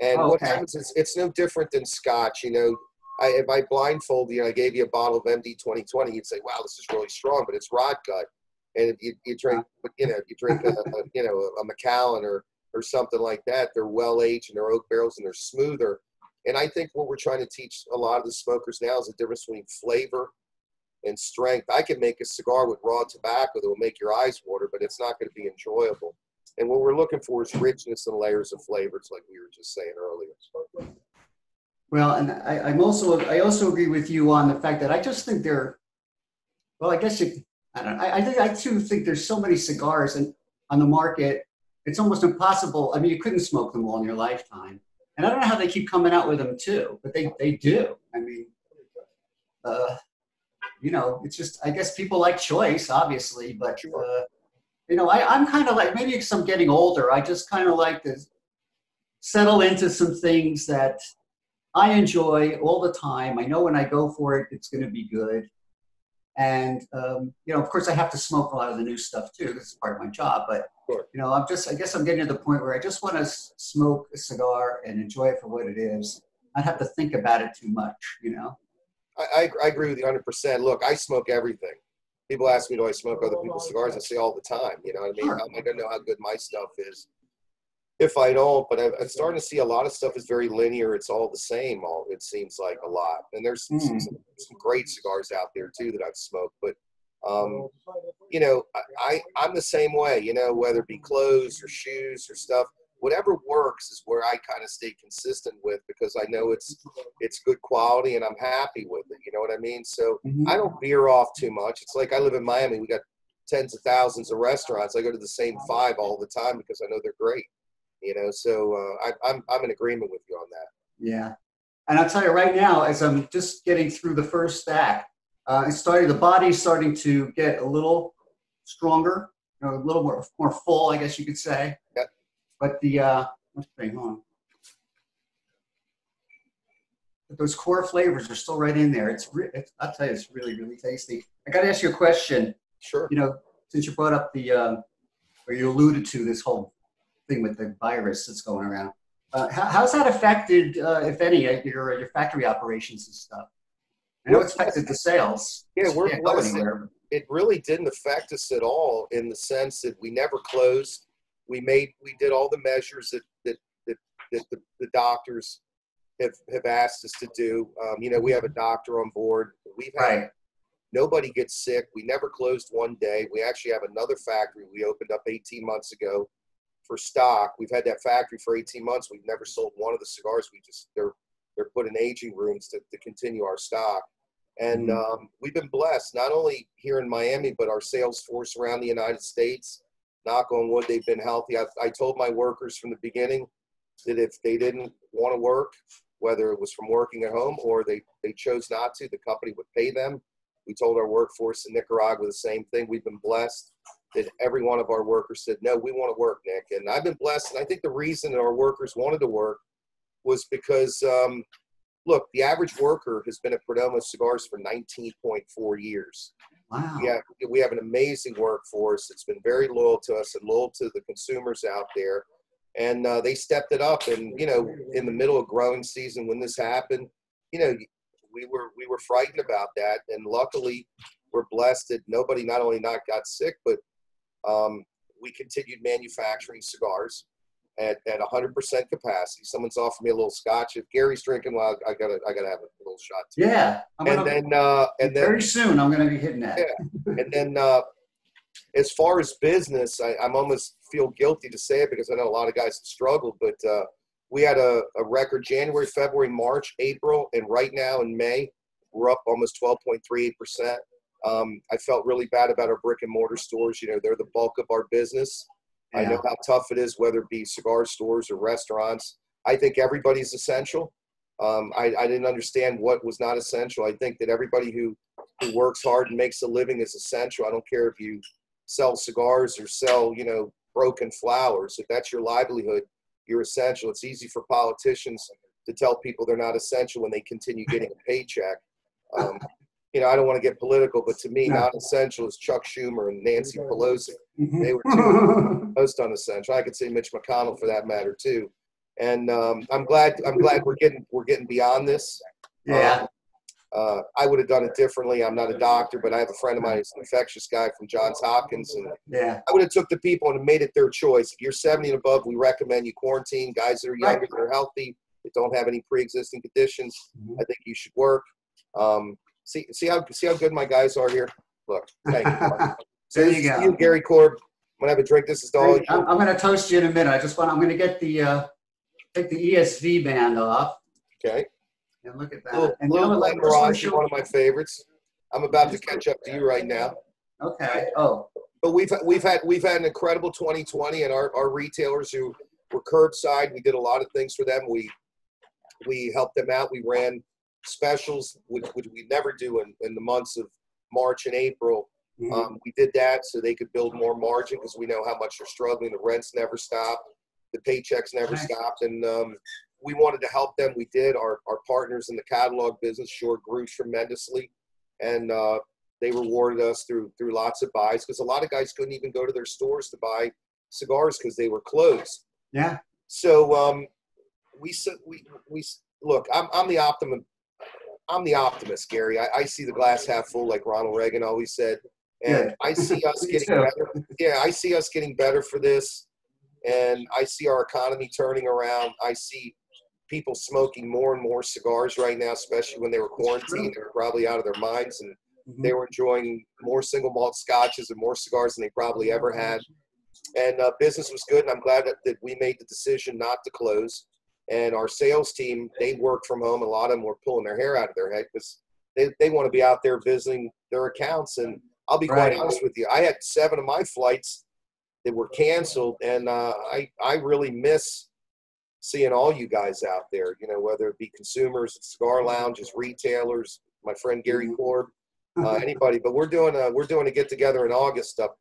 And oh, okay. what happens is it's no different than Scotch. You know, I, if I blindfolded you and I gave you a bottle of M D twenty twenty, you'd say, wow, this is really strong, but it's rod cut. And if you, you drink, you know, if you drink a, a, you know, a Macallan or, or something like that, they're well aged and they're oak barrels and they're smoother. And I think what we're trying to teach a lot of the smokers now is the difference between flavor and strength. I can make a cigar with raw tobacco that will make your eyes water, but it's not going to be enjoyable. And what we're looking for is richness and layers of flavors, like we were just saying earlier. Well, and I, I'm also, I also agree with you on the fact that I just think there, well, I guess you, I, don't, I, I think I too think there's so many cigars and on the market, it's almost impossible. I mean, you couldn't smoke them all in your lifetime. And I don't know how they keep coming out with them too, but they, they do. I mean, uh, you know, it's just, I guess people like choice, obviously, but, uh, you know, I, I'm kind of like, maybe because I'm getting older, I just kind of like to settle into some things that I enjoy all the time. I know when I go for it, it's going to be good. And, um, you know, of course I have to smoke a lot of the new stuff too. This is part of my job, but sure. You know, I'm just, I guess I'm getting to the point where I just want to smoke a cigar and enjoy it for what it is. I don't have to think about it too much, you know? I, I, I agree with you one hundred percent. Look, I smoke everything. People ask me, do I smoke other people's cigars? I say all the time, you know what I mean? Sure. I'm like, I know how good my stuff is if I don't, but I, I'm starting to see a lot of stuff is very linear. It's all the same, all it seems like a lot. And there's mm. some, some, some great cigars out there too that I've smoked, but um, you know, I, I, I'm the same way, you know, whether it be clothes or shoes or stuff, whatever works is where I kind of stay consistent with, because I know it's, it's good quality and I'm happy with it. You know what I mean? So mm-hmm. I don't veer off too much. It's like I live in Miami. We got tens of thousands of restaurants. I go to the same five all the time because I know they're great, you know? So, uh, I, I'm, I'm in agreement with you on that. Yeah. And I'll tell you right now, as I'm just getting through the first stack, Uh, it started, the body's starting to get a little stronger, you know, a little more, more full, I guess you could say. Yep. But the, uh, let's see, hold on. But those core flavors are still right in there. It's, re it's, I'll tell you, it's really, really tasty. I got to ask you a question. Sure. You know, since you brought up the, uh, or you alluded to this whole thing with the virus that's going around. Uh, how, how's that affected, uh, if any, uh, your, your factory operations and stuff? I know it's affected the sales. Yeah, we're blessed. It really didn't affect us at all in the sense that we never closed. We made, we did all the measures that that that, that the, the doctors have have asked us to do. Um, you know, we have a doctor on board. We've had right. Nobody gets sick. We never closed one day. We actually have another factory we opened up eighteen months ago for stock. We've had that factory for eighteen months. We've never sold one of the cigars. We just they're they're put in aging rooms to, to continue our stock. And um, we've been blessed, not only here in Miami, but our sales force around the United States. Knock on wood, they've been healthy. I, I told my workers from the beginning that if they didn't want to work, whether it was from working at home or they, they chose not to, the company would pay them. We told our workforce in Nicaragua the same thing. We've been blessed that every one of our workers said, no, we want to work, Nick. And I've been blessed. And I think the reason that our workers wanted to work was because um, – look, the average worker has been at Perdomo Cigars for nineteen point four years. Wow. Yeah, we, we have an amazing workforce. It's been very loyal to us and loyal to the consumers out there. And uh, they stepped it up. And, you know, in the middle of growing season when this happened, you know, we were, we were frightened about that. And luckily, we're blessed that nobody not only not got sick, but um, we continued manufacturing cigars at at one hundred percent capacity. Someone's offered me a little scotch. If Gary's drinking, well, I gotta I gotta have a little shot too. Yeah, I'm and gonna, then uh, and then very soon I'm gonna be hitting that. Yeah, and then uh, as far as business, I, I'm almost feel guilty to say it because I know a lot of guys have struggled, but uh, we had a, a record January, February, March, April, and right now in May we're up almost twelve point three eight percent. Um, I felt really bad about our brick and mortar stores. You know, they're the bulk of our business. Yeah. I know how tough it is, whether it be cigar stores or restaurants. I think everybody's essential. Um, I, I didn't understand what was not essential. I think that everybody who, who works hard and makes a living is essential. I don't care if you sell cigars or sell, you know, broken flowers. If that's your livelihood, you're essential. It's easy for politicians to tell people they're not essential when they continue getting a paycheck. Um, You know, I don't want to get political, but to me, no. Not essential is Chuck Schumer and Nancy Pelosi. They were two most unessential. I could say Mitch McConnell for that matter too. And um, I'm glad. I'm glad we're getting we're getting beyond this. Yeah. Uh, uh, I would have done it differently. I'm not a doctor, but I have a friend of mine who's an infectious guy from Johns Hopkins. And yeah. I would have took the people and made it their choice. If you're seventy and above, we recommend you quarantine. Guys that are younger, right. that are healthy, that don't have any pre-existing conditions, mm-hmm. I think you should work. Um, see, see, how, see how good my guys are here? Look, thank you. So there you go. You, Gary Korb. I'm going to have a drink. This is the all. I'm, I'm going to toast you in a minute. I just want, I'm going to get the, uh, take the E S V band off. Okay. And look at that. Little, and little like Glenmorangie, one of my favorites. I'm about to catch up to you right now. Okay. Oh. But we've we've had we've had an incredible twenty twenty, and our, our retailers who were curbside, we did a lot of things for them. We we helped them out. We ran specials, which, which we never do in, in the months of March and April. Mm-hmm. um, we did that so they could build more margin because we know how much they're struggling. The rents never stopped. The paychecks never nice. stopped. And um, we wanted to help them. We did. Our, our partners in the catalog business sure grew tremendously. And uh, they rewarded us through through lots of buys because a lot of guys couldn't even go to their stores to buy cigars because they were closed. Yeah. So um, we, we, we look, I'm, I'm the optimist. I'm the optimist, Gary. I, I see the glass half full like Ronald Reagan always said. And yeah. I see us getting better. Yeah, I see us getting better for this. And I see our economy turning around. I see people smoking more and more cigars right now, especially when they were quarantined. They were probably out of their minds. And mm-hmm. they were enjoying more single malt scotches and more cigars than they probably ever had. And uh, business was good. And I'm glad that, that we made the decision not to close. And our sales team, they work from home. A lot of them were pulling their hair out of their head because they, they want to be out there visiting their accounts. And I'll be quite right. honest with you. I had seven of my flights that were canceled, and uh, I, I really miss seeing all you guys out there, you know, whether it be consumers, cigar lounges, retailers, my friend Gary Korb, uh, anybody. But we're doing a, we're doing a get-together in August up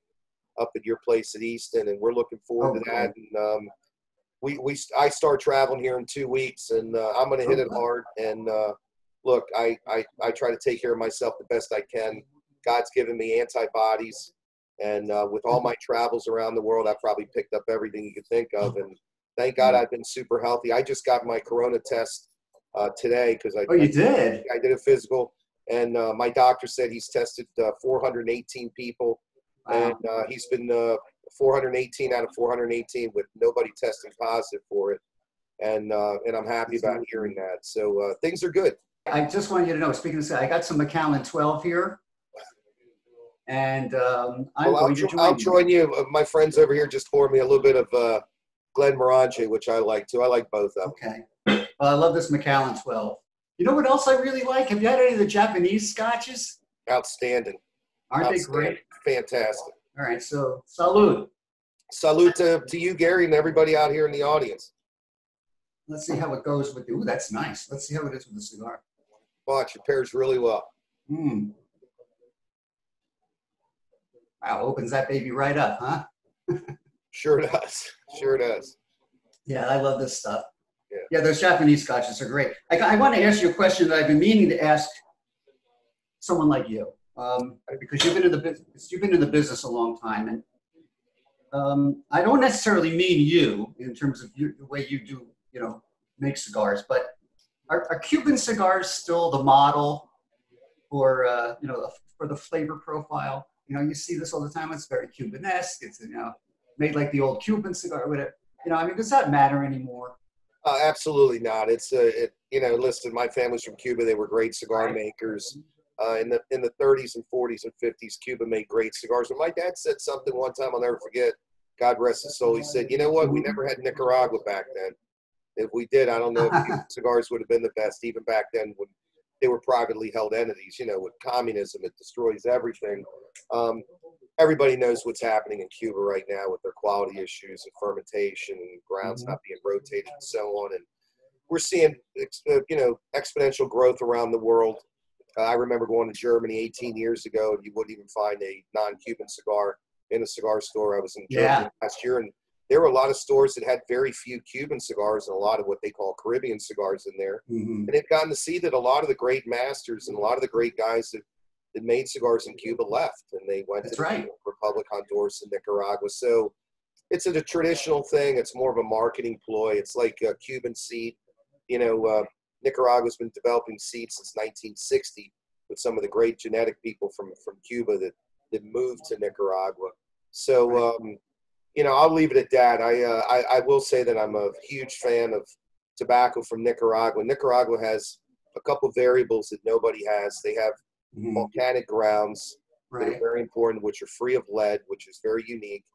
up at your place at Easton, and we're looking forward okay. to that. And um, we, we I start traveling here in two weeks, and uh, I'm going to hit it hard. And uh, look, I, I, I try to take care of myself the best I can. God's given me antibodies, and uh, with all my travels around the world, I've probably picked up everything you could think of, and thank God I've been super healthy. I just got my corona test uh, today because I, oh, you did? I did a physical, and uh, my doctor said he's tested uh, four hundred eighteen people, wow. and uh, he's been uh, four hundred eighteen out of four hundred eighteen with nobody testing positive for it, and uh, and I'm happy about hearing that. So uh, things are good. I just wanted you to know, speaking of this, I got some Macallan twelve here. And um, I'm well, going I'll, to join I'll join you. you. My friends over here just poured me a little bit of uh, Glenmorangie, which I like too. I like both of them. Okay. Well, I love this Macallan twelve. You know what else I really like? Have you had any of the Japanese scotches? Outstanding. Aren't Outstanding. they great? Fantastic. All right. So, salud. Salud to, to you, Gary, and everybody out here in the audience. Let's see how it goes with the. Ooh, that's nice. Let's see how it is with the cigar. Watch, it pairs really well. Hmm. Wow, opens that baby right up, huh? Sure does. Sure does. Yeah, I love this stuff. Yeah, yeah, those Japanese scotches are great. I, I want to ask you a question that I've been meaning to ask someone like you, um, because you've been in the business. You've been in the business a long time, and um, I don't necessarily mean you in terms of you, the way you do, you know, make cigars. But are, are Cuban cigars still the model for uh, you know the, for the flavor profile? You know, you see this all the time. It's very Cuban-esque. It's, you know, made like the old Cuban cigar. Whatever. You know, I mean, does that matter anymore? Uh, absolutely not. It's a, it, you know, listen, my family's from Cuba. They were great cigar right. makers. Uh, in the in the thirties and forties and fifties, Cuba made great cigars. But my dad said something one time I'll never forget. God rest his soul. He said, you know what? We never had Nicaragua back then. If we did, I don't know if Cuban cigars would have been the best, even back then when they were privately held entities. You know, with communism, it destroys everything. Um, everybody knows what's happening in Cuba right now with their quality issues and fermentation and grounds mm-hmm. not being rotated and so on. And we're seeing, you know, exponential growth around the world. Uh, I remember going to Germany eighteen years ago, and you wouldn't even find a non-Cuban cigar in a cigar store. I was in Germany yeah. last year, and there were a lot of stores that had very few Cuban cigars and a lot of what they call Caribbean cigars in there. Mm-hmm. And they've gotten to see that a lot of the great masters and a lot of the great guys that, that made cigars in Cuba left, and they went That's to the right. Republic, Honduras, and Nicaragua. So it's a, a traditional thing. It's more of a marketing ploy. It's like a Cuban seed. You know, uh, Nicaragua's been developing seeds since nineteen sixty with some of the great genetic people from, from Cuba that, that moved to Nicaragua. So, um, you know, I'll leave it at that. I, uh, I, I will say that I'm a huge fan of tobacco from Nicaragua. Nicaragua has a couple of variables that nobody has. They have mm-hmm. volcanic grounds right. that are very important, which are free of lead, which is very unique.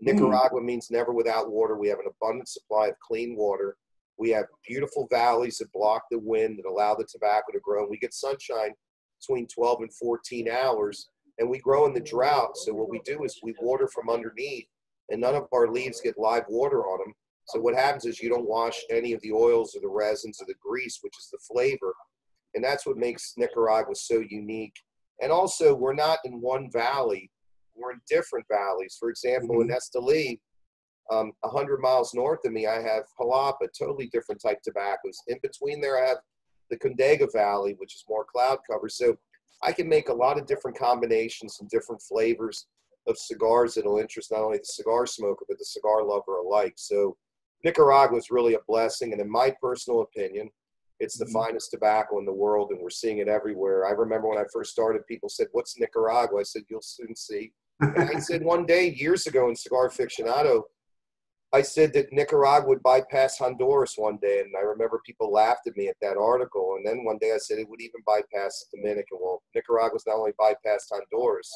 Nicaragua mm. means never without water. We have an abundant supply of clean water. We have beautiful valleys that block the wind that allow the tobacco to grow. And we get sunshine between twelve and fourteen hours, and we grow in the drought. So what we do is we water from underneath, and none of our leaves get live water on them. So what happens is you don't wash any of the oils or the resins or the grease, which is the flavor. And that's what makes Nicaragua so unique. And also, we're not in one valley. We're in different valleys. For example, mm-hmm. in Esteli, um, one hundred miles north of me, I have Jalapa, totally different type tobaccos. In between there, I have the Condega Valley, which is more cloud cover. So I can make a lot of different combinations and different flavors of cigars that will interest not only the cigar smoker, but the cigar lover alike. So Nicaragua is really a blessing. And in my personal opinion, it's the mm-hmm. finest tobacco in the world, and we're seeing it everywhere. I remember when I first started, people said, "What's Nicaragua?" I said, "You'll soon see." And I said one day, years ago in Cigar Aficionado, I said that Nicaragua would bypass Honduras one day. And I remember people laughed at me at that article. And then one day I said it would even bypass the Dominican. Well, Nicaragua's not only bypassed Honduras,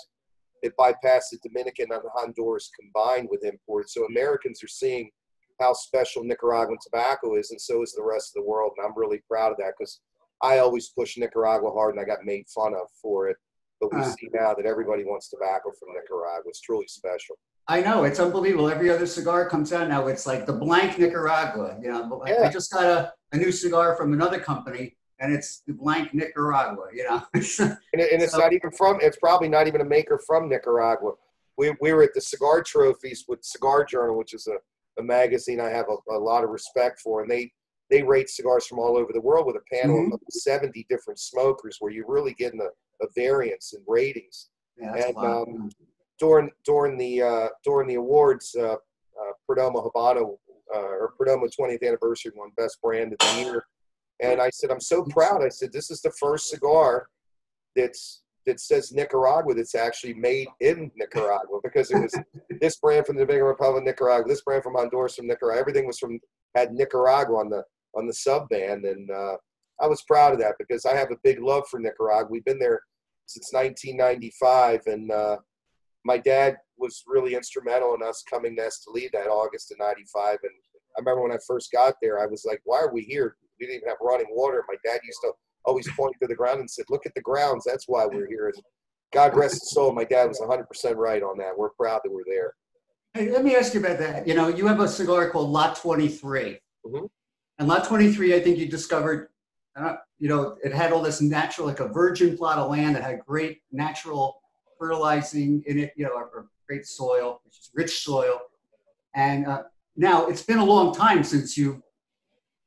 it bypassed the Dominican and Honduras combined with imports. So Americans are seeing how special Nicaraguan tobacco is, and so is the rest of the world. And I'm really proud of that, because I always push Nicaragua hard, and I got made fun of for it. But we uh, see now that everybody wants tobacco from Nicaragua. It's truly special. I know. It's unbelievable. Every other cigar comes out now. It's like the blank Nicaragua. You know, yeah. I just got a, a new cigar from another company, and it's the blank Nicaragua, you know. and it, and it's so, not even from, it's probably not even a maker from Nicaragua. We, we were at the Cigar Trophies with Cigar Journal, which is a, a magazine I have a, a lot of respect for. And they, they rate cigars from all over the world with a panel mm-hmm. of seventy different smokers, where you're really getting a of variance and ratings. Yeah, and um, during during the uh, during the awards, uh, uh, Perdomo Habano uh, or Perdomo twentieth anniversary won best brand of the year. And I said, I'm so proud. I said, this is the first cigar that's that says Nicaragua that's actually made in Nicaragua, because it was this brand from the Dominican Republic of Nicaragua, this brand from Honduras, from Nicaragua. Everything was from had Nicaragua on the on the sub band, and uh, I was proud of that, because I have a big love for Nicaragua. We've been there since nineteen ninety-five, and uh, my dad was really instrumental in us coming to Esteli that August of ninety-five. And I remember when I first got there, I was like, why are we here? We didn't even have running water. My dad used to always point to the ground and said, look at the grounds. That's why we're here. And God rest his soul, my dad was one hundred percent right on that. We're proud that we're there. Hey, let me ask you about that. You know, you have a cigar called Lot twenty-three. Mm-hmm. And Lot twenty-three, I think you discovered, Uh, you know, it had all this natural, like a virgin plot of land that had great natural fertilizing in it, you know, or, or great soil, which is rich soil. And uh, now it's been a long time since you,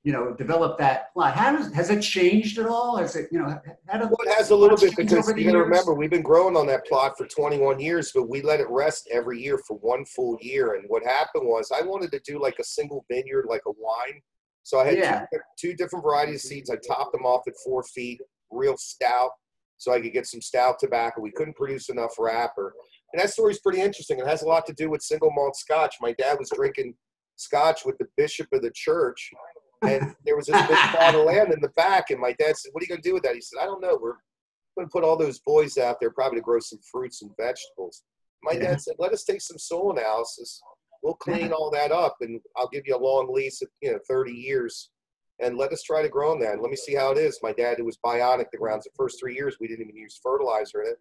you know, developed that plot. How does, has it changed at all? Has it, you know, how do, well, it has a little bit, because you gotta remember, we've been growing on that plot for twenty-one years, but we let it rest every year for one full year. And what happened was I wanted to do like a single vineyard, like a wine. So I had yeah. two, two different varieties of seeds. I topped them off at four feet, real stout, so I could get some stout tobacco. We couldn't produce enough wrapper. And that story's pretty interesting. It has a lot to do with single malt scotch. My dad was drinking scotch with the bishop of the church, and there was this big plot of land in the back. And my dad said, what are you going to do with that? He said, I don't know. We're going to put all those boys out there probably to grow some fruits and vegetables. My yeah. dad said, let us take some soil analysis. We'll clean all that up, and I'll give you a long lease of, you know, thirty years, and let us try to grow on that. And let me see how it is. My dad, it was bionic, the grounds. The first three years, we didn't even use fertilizer in it.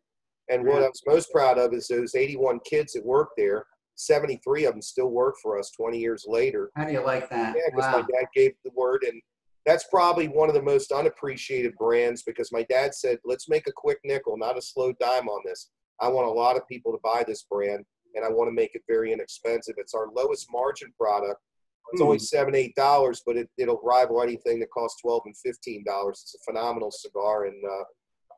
And what I was most proud of is those eighty-one kids that worked there. seventy-three of them still work for us twenty years later. How do you like that? Yeah, because wow. my dad gave the word, and that's probably one of the most unappreciated brands, because my dad said, let's make a quick nickel, not a slow dime on this. I want a lot of people to buy this brand, and I want to make it very inexpensive. It's our lowest margin product. It's mm. only seven, eight dollars, but it, it'll rival anything that costs twelve and fifteen dollars. It's a phenomenal cigar, and uh,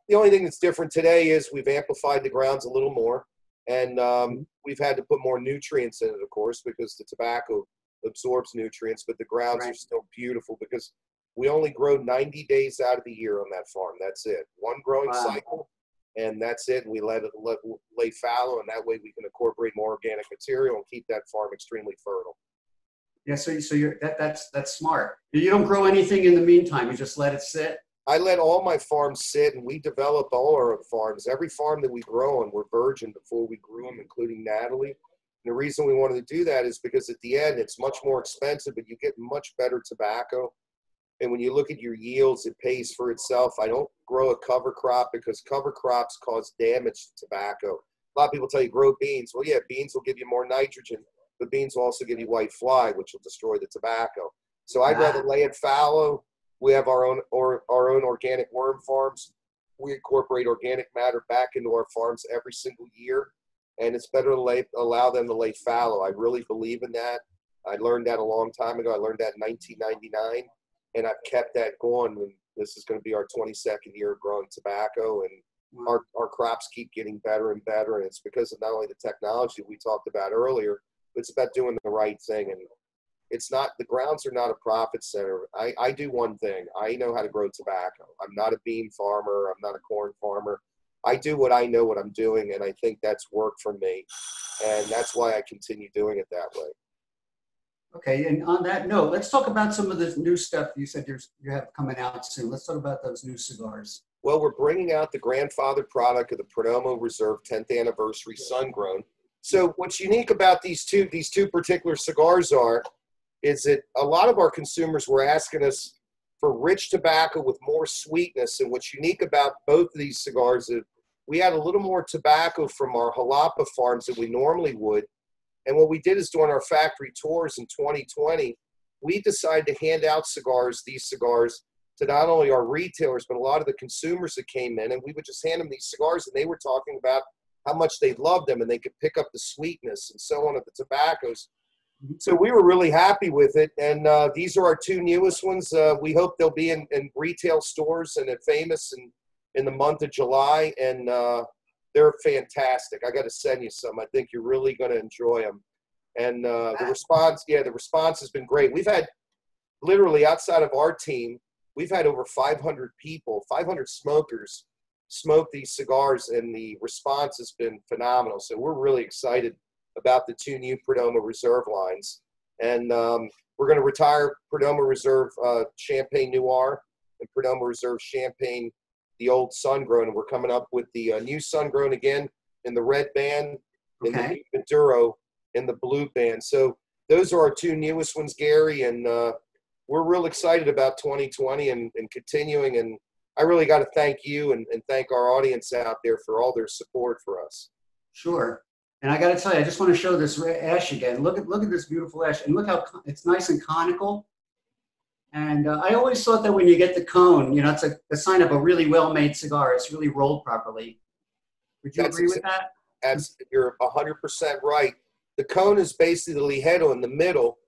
the only thing that's different today is we've amplified the grounds a little more, and um, we've had to put more nutrients in it, of course, because the tobacco absorbs nutrients, but the grounds right. are still beautiful, because We only grow ninety days out of the year on that farm. That's it. One growing wow. cycle, and that's it. And we let it let, lay fallow, and that way we can incorporate more organic material and keep that farm extremely fertile. Yeah, so, so you're, that, that's, that's smart. You don't grow anything in the meantime. You just let it sit? I let all my farms sit, and we develop all our farms. Every farm that we grow on, we're virgin before we grew them, including Natalie. And the reason we wanted to do that is because at the end, it's much more expensive, but you get much better tobacco. And when you look at your yields, it pays for itself. I don't grow a cover crop because cover crops cause damage to tobacco. A lot of people tell you grow beans. Well, yeah, beans will give you more nitrogen, but beans will also give you white fly, which will destroy the tobacco. So I'd wow. rather lay it fallow. We have our own or our own organic worm farms. We incorporate organic matter back into our farms every single year, and it's better to lay, allow them to lay fallow. I really believe in that. I learned that a long time ago. I learned that in nineteen ninety-nine, and I've kept that going. And this is going to be our twenty-second year of growing tobacco, and wow. our, our crops keep getting better and better, and it's because of not only the technology we talked about earlier, but it's about doing the right thing. And it's not, the grounds are not a profit center. I, I do one thing. I know how to grow tobacco. I'm not a bean farmer. I'm not a corn farmer. I do what I know what I'm doing, and I think that's worked for me. And that's why I continue doing it that way. Okay, and on that note, let's talk about some of the new stuff you said you're, you have coming out soon. Let's talk about those new cigars. Well, we're bringing out the grandfather product of the Perdomo Reserve tenth Anniversary Sun Grown. So what's unique about these two, these two particular cigars are, is that a lot of our consumers were asking us for rich tobacco with more sweetness. And what's unique about both of these cigars is we had a little more tobacco from our Jalapa farms than we normally would. And what we did is during our factory tours in twenty twenty, we decided to hand out cigars, these cigars, to not only our retailers, but a lot of the consumers that came in. And we would just hand them these cigars, and they were talking about how much they loved them, and they could pick up the sweetness and so on of the tobaccos. So we were really happy with it, and uh, these are our two newest ones. Uh, we hope they'll be in, in retail stores and at Famous in, in the month of July, and uh, they're fantastic. I got to send you some. I think you're really going to enjoy them. And uh, the response, yeah, the response has been great. We've had, literally outside of our team, we've had over five hundred people, five hundred smokers smoke these cigars, and the response has been phenomenal. So we're really excited about the two new Perdomo Reserve lines. And um, we're gonna retire Perdomo Reserve uh, Champagne Noir and Perdomo Reserve Champagne, the old Sun Grown. And we're coming up with the uh, new Sun Grown again in the red band, and okay. the new Maduro in the blue band. So those are our two newest ones, Gary, and uh, we're real excited about twenty twenty and, and continuing. And I really gotta thank you and, and thank our audience out there for all their support for us. Sure. And I got to tell you, I just want to show this ash again. Look at look at this beautiful ash, and look how it's nice and conical. And uh, I always thought that when you get the cone, you know, it's a, a sign of a really well-made cigar. It's really rolled properly. Would you that's agree with that? That's, you're one hundred percent right. The cone is basically the lijedo in the middle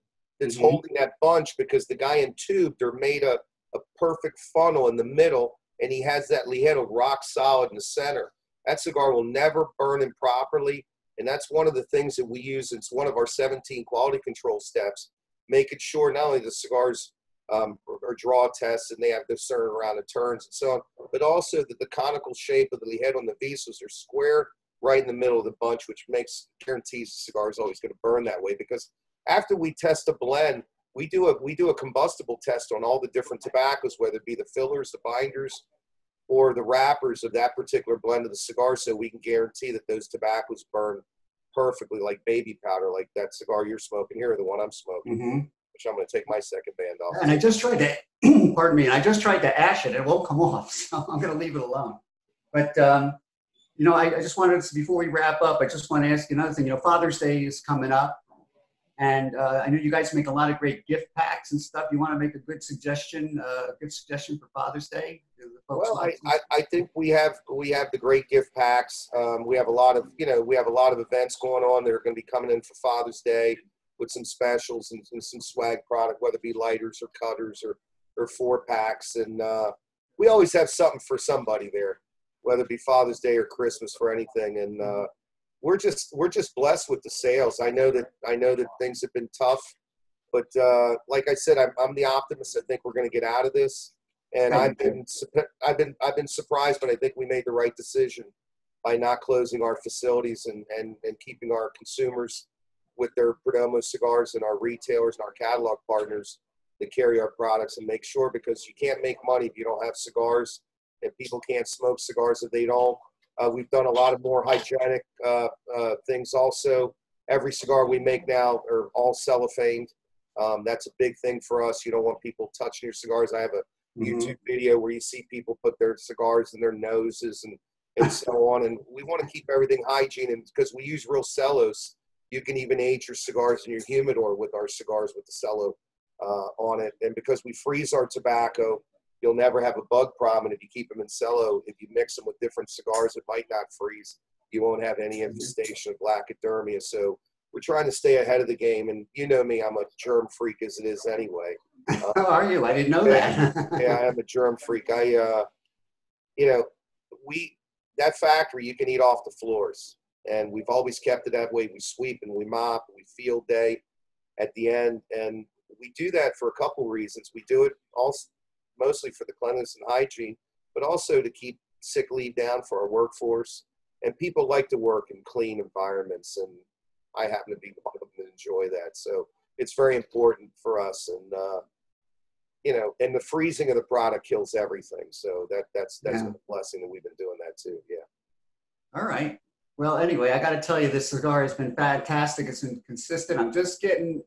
that's mm-hmm. holding that bunch, because the guy in tube, they're made a, a perfect funnel in the middle, and he has that lijedo rock solid in the center. That cigar will never burn improperly. And that's one of the things that we use. It's one of our seventeen quality control steps, making sure not only the cigars um, are draw tests and they have this certain round of turns and so on, but also that the conical shape of the head on the visas are square right in the middle of the bunch, which makes guarantees the cigar is always going to burn that way. Because after we test a blend, we do a, we do a combustible test on all the different tobaccos, whether it be the fillers, the binders, or the wrappers of that particular blend of the cigar, so we can guarantee that those tobaccos burn perfectly like baby powder, like that cigar you're smoking here, the one I'm smoking, mm-hmm. which I'm going to take my second band off. And I just tried to, pardon me, and I just tried to ash it. It won't come off, so I'm going to leave it alone. But, um, you know, I, I just wanted to, before we wrap up, I just want to ask you another thing. You know, Father's Day is coming up, and uh, I know you guys make a lot of great gift packs and stuff. You want to make a good suggestion, uh, a good suggestion for Father's Day? Well, I, I, I think we have we have the great gift packs. Um, we have a lot of you know we have a lot of events going on that are going to be coming in for Father's Day with some specials and, and some swag product, whether it be lighters or cutters or or four packs, and uh, we always have something for somebody there, whether it be Father's Day or Christmas for anything. And uh, we're just we're just blessed with the sales. I know that I know that things have been tough But uh, like I said, I'm, I'm the optimist. I think we're going to get out of this. And I've been, I've, been, I've been surprised, but I think we made the right decision by not closing our facilities and, and, and keeping our consumers with their Perdomo cigars and our retailers and our catalog partners that carry our products and make sure, because you can't make money if you don't have cigars, and people can't smoke cigars if they don't. Uh, we've done a lot of more hygienic uh, uh, things also. Every cigar we make now are all cellophaned. Um, that's a big thing for us. You don't want people touching your cigars. I have a YouTube video where you see people put their cigars in their noses and, and so on. And we want to keep everything hygiene, and because we use real cellos, you can even age your cigars in your humidor with our cigars with the cello uh, on it. And because we freeze our tobacco, you'll never have a bug problem. And if you keep them in cello, if you mix them with different cigars that might not freeze, you won't have any infestation of lachydermia. So we're trying to stay ahead of the game. And you know me, I'm a germ freak as it is anyway. How um, are you? I didn't know yeah, that. yeah, I'm a germ freak. I, uh, you know, we, that factory, you can eat off the floors. And we've always kept it that way. We sweep and we mop, and we field day at the end. And we do that for a couple reasons. We do it also, mostly for the cleanliness and hygiene, but also to keep sick leave down for our workforce. And people like to work in clean environments. And I happen to be one of them that enjoy that. So it's very important for us. And, uh, you know, and the freezing of the product kills everything. So that that's that's yeah. been a blessing that we've been doing that too. Yeah. All right. Well, anyway, I got to tell you, this cigar has been fantastic. It's been consistent. I'm just getting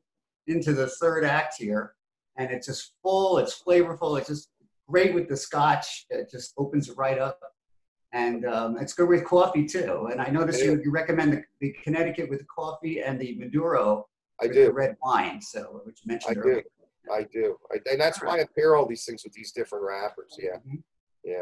into the third act here, and it's just full. It's flavorful. It's just great with the scotch. It just opens it right up, and um, it's good with coffee too. And I noticed you, you recommend the, the Connecticut with the coffee and the Maduro. I do. The red wine, so which you mentioned I earlier. Do. I do. I, and that's all why right. I pair all these things with these different wrappers. Yeah. Mm-hmm. Yeah.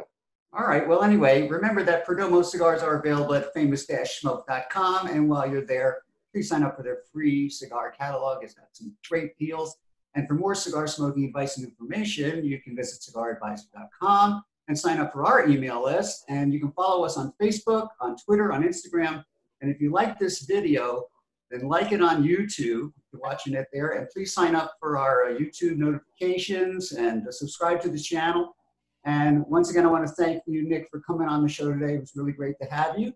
All right. Well, anyway, remember that Perdomo cigars are available at famous dash smoke dot com. And while you're there, please sign up for their free cigar catalog. It's got some great deals. And for more cigar smoking advice and information, you can visit cigar advisor dot com and sign up for our email list. And you can follow us on Facebook, on Twitter, on Instagram. And if you like this video, then like it on YouTube. You're watching it there. And please sign up for our uh, YouTube notifications and uh, subscribe to the channel. And once again, I want to thank you, Nick, for coming on the show today. It was really great to have you.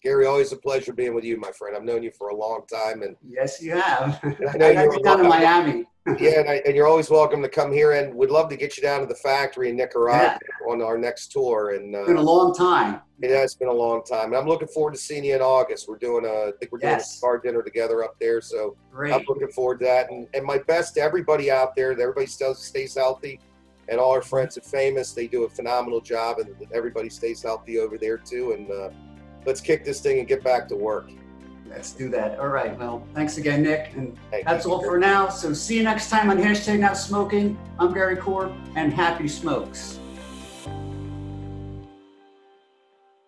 Gary, always a pleasure being with you, my friend. I've known you for a long time. And yes, you have. I know you're down in Miami. Yeah, and, I, and you're always welcome to come here. And we'd love to get you down to the factory in Nicaragua yeah. on our next tour. And uh, it's been a long time. It has been a long time. And I'm looking forward to seeing you in August. We're doing a, I think we're doing yes. a cigar dinner together up there. So great. I'm looking forward to that. And, and my best to everybody out there, that everybody stays, stays healthy. And all our friends at Famous, they do a phenomenal job, and everybody stays healthy over there too. And uh, let's kick this thing and get back to work. Let's do that. All right. Well, thanks again, Nick. And Thank that's you, all Peter. for now. So see you next time on Hashtag Not Smoking. I'm Gary Korb, and happy smokes.